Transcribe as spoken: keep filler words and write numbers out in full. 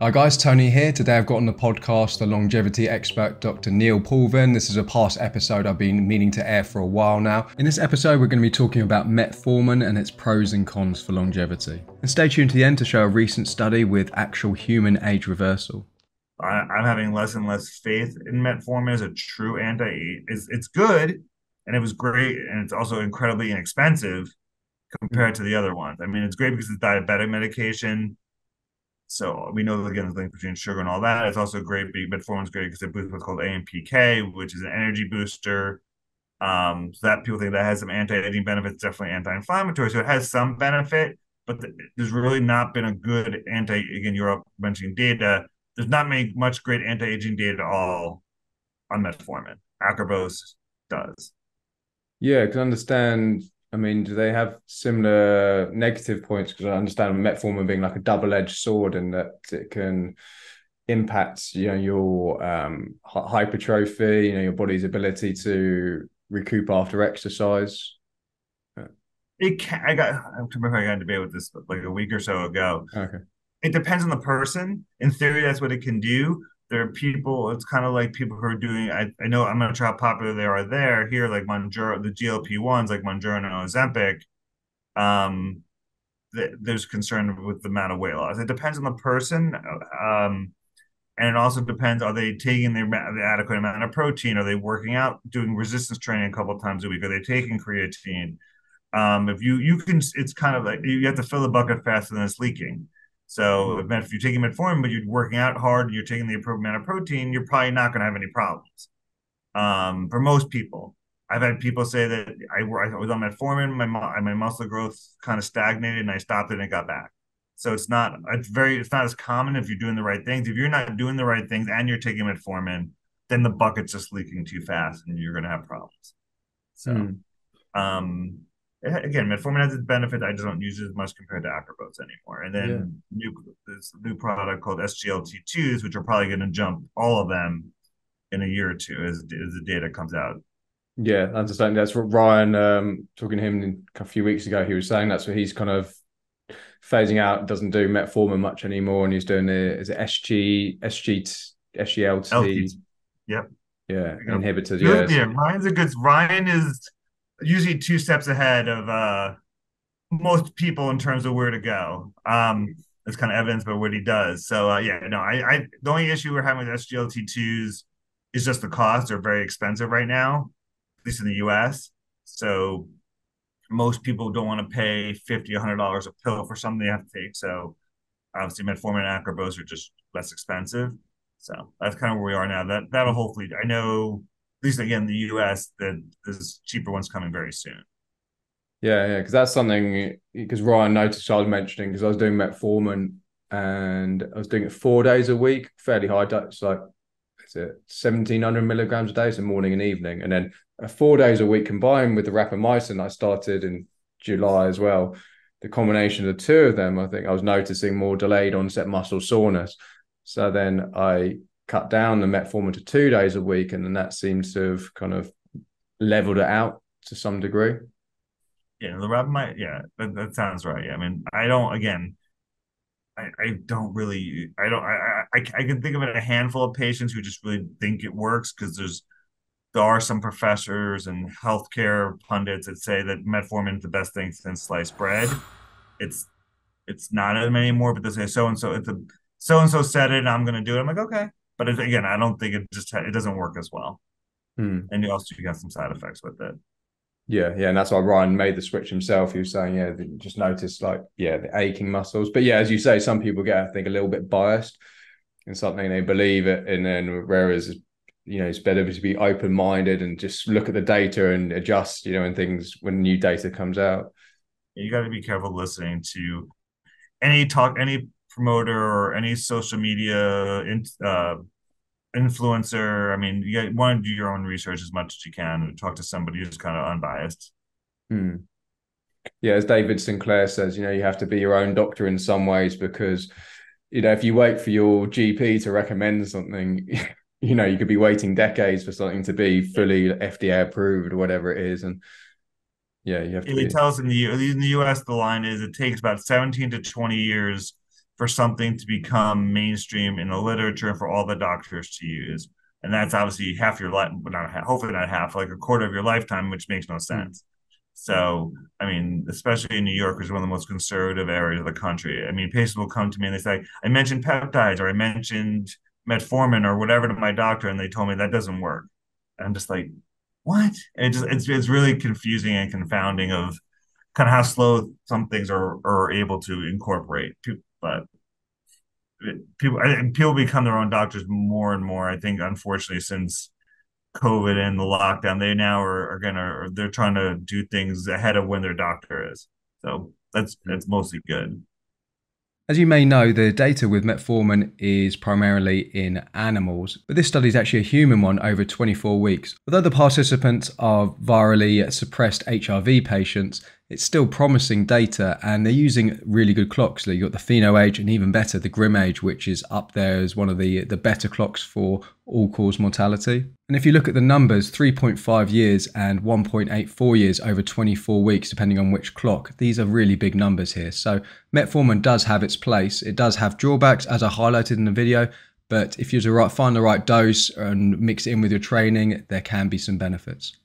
Hi guys, Tony here. Today I've got on the podcast the longevity expert, Doctor Neil Paulvin. This is a past episode I've been meaning to air for a while now. In this episode, we're going to be talking about metformin and its pros and cons for longevity. And stay tuned to the end to show a recent study with actual human age reversal. I'm having less and less faith in metformin as a true anti-age. It's, it's good, and it was great, and it's also incredibly inexpensive compared to the other ones. I mean, it's great because it's diabetic medication. So we know, again, the link between sugar and all that. It's also great, metformin is great because it boosts what's called A M P K, which is an energy booster. Um, so that people think that has some anti-aging benefits, definitely anti-inflammatory. So it has some benefit, but the, there's really not been a good anti, again, you're mentioning data. There's not many, much great anti-aging data at all on metformin. Acarbose does. Yeah, I can understand. I mean, do they have similar negative points? Because I understand metformin being like a double-edged sword and that it can impact, you know, your um, hypertrophy, you know, your body's ability to recoup after exercise. It can. I got. I remember I got in a debate with this like a week or so ago. Okay. It depends on the person. In theory, that's what it can do. There are people, it's kind of like people who are doing, I, I know I'm not sure how popular they are there, here, like Monjaro, the G L P ones, like Monjaro and Ozempic, um, th there's concern with the amount of weight loss. It depends on the person, um, and it also depends, are they taking their, the adequate amount of protein? Are they working out, doing resistance training a couple of times a week? Are they taking creatine? Um, if you, you can, it's kind of like, you have to fill the bucket faster than it's leaking. So if you're taking metformin, but you're working out hard and you're taking the appropriate amount of protein, you're probably not going to have any problems. Um, for most people, I've had people say that I, I was on metformin, my my muscle growth kind of stagnated, and I stopped it and it got back. So it's not it's very it's not as common if you're doing the right things. If you're not doing the right things and you're taking metformin, then the bucket's just leaking too fast, and you're going to have problems. So mm. um. Again, metformin has its benefit. I just don't use it as much compared to Acarbose anymore. And then yeah. new, this new product called S G L T twos, which are probably going to jump all of them in a year or two as, as the data comes out. Yeah, I understand. That's what Ryan, um, talking to him a few weeks ago, he was saying that's what he's kind of phasing out, doesn't do metformin much anymore, and he's doing the, is it S G L T? Yep. Yeah, inhibitors. Good, yeah, yeah. Ryan's a good, Ryan is... usually two steps ahead of uh, most people in terms of where to go. Um, it's kind of evidence by what he does. So uh, yeah, no, I, I the only issue we're having with S G L T twos is just the cost. They're very expensive right now, at least in the U S. So most people don't want to pay fifty, a hundred dollars a pill for something they have to take. So obviously, metformin and Acarbose are just less expensive. So that's kind of where we are now. That that'll hopefully, I know. At least again, the U S, the this cheaper one's coming very soon. Yeah, yeah, because that's something, because Ryan noticed I was mentioning, because I was doing metformin and I was doing it four days a week, fairly high dose, like is it seventeen hundred milligrams a day, so morning and evening. And then uh, four days a week combined with the rapamycin I started in July as well. The combination of the two of them, I think I was noticing more delayed onset muscle soreness. So then I cut down the metformin to two days a week, and then that seems to have kind of leveled it out to some degree. Yeah, the rapamycin. Yeah, that, that sounds right. Yeah, I mean, I don't. Again, I, I don't really. I don't. I, I I can think of it a handful of patients who just really think it works, because there's there are some professors and healthcare pundits that say that metformin is the best thing since sliced bread. It's it's not anymore, but they say so and so. It's a so and so said it, and I'm going to do it. I'm like, okay. But again, I don't think it just, it doesn't work as well. Hmm. And you also got some side effects with it. Yeah, yeah. And that's why Ryan made the switch himself. He was saying, yeah, just noticed like, yeah, the aching muscles. But yeah, as you say, some people get, I think, a little bit biased in something they believe it. And then whereas, you know, it's better to be open-minded and just look at the data and adjust, you know, and things when new data comes out. You got to be careful listening to any talk, any promoter or any social media in, uh, influencer. I mean, you want to do your own research as much as you can and talk to somebody who's kind of unbiased. Hmm. Yeah, as David Sinclair says, you know, you have to be your own doctor in some ways, because, you know, if you wait for your G P to recommend something, you know, you could be waiting decades for something to be fully F D A approved or whatever it is. And yeah, you have to. It tells in the, in the U S, the line is it takes about seventeen to twenty years for something to become mainstream in the literature and for all the doctors to use. And that's obviously half your life, not half, hopefully not half, like a quarter of your lifetime, which makes no sense. So, I mean, especially in New York, which is one of the most conservative areas of the country. I mean, patients will come to me and they say, I mentioned peptides or I mentioned metformin or whatever to my doctor, and they told me that doesn't work. And I'm just like, what? And it just, it's it's really confusing and confounding of kind of how slow some things are, are able to incorporate. But people, I think people become their own doctors more and more. I think, unfortunately, since COVID and the lockdown, they now are, are gonna they're trying to do things ahead of when their doctor is. So that's that's mostly good. As you may know, the data with metformin is primarily in animals, but this study is actually a human one over twenty-four weeks. Although the participants are virally suppressed H R V patients, it's still promising data, and they're using really good clocks. So you've got the Pheno Age and even better, the Grim Age, which is up there as one of the, the better clocks for all-cause mortality. And if you look at the numbers, three point five years and one point eight four years over twenty-four weeks, depending on which clock, these are really big numbers here. So metformin does have its place. It does have drawbacks, as I highlighted in the video, but if you find the right dose and mix it in with your training, there can be some benefits.